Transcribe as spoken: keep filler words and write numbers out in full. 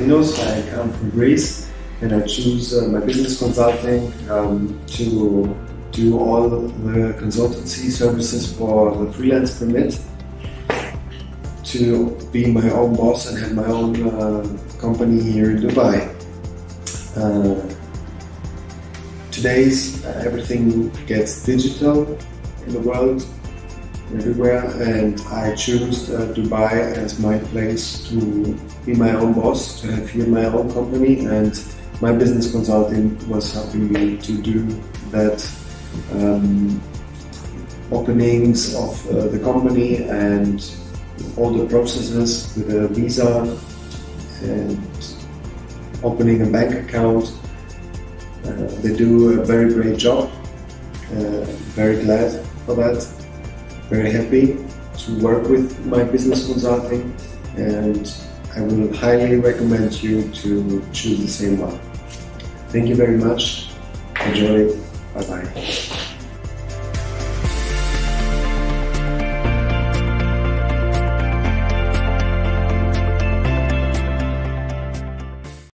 Konstantinos. I come from Greece and I choose uh, My Business Consulting um, to do all the consultancy services for the freelance permit, to be my own boss and have my own uh, company here in Dubai. Uh, Today's uh, everything gets digital in the world, everywhere, and I choose uh, Dubai as my place to be my own boss, to have here my own company, and My Business Consulting was helping me to do that. Um, openings of uh, the company and all the processes with a visa and opening a bank account. Uh, they do a very great job, uh, very glad for that, very happy to work with My Business Consulting, and I will highly recommend you to choose the same one. Thank you very much, enjoy, bye bye.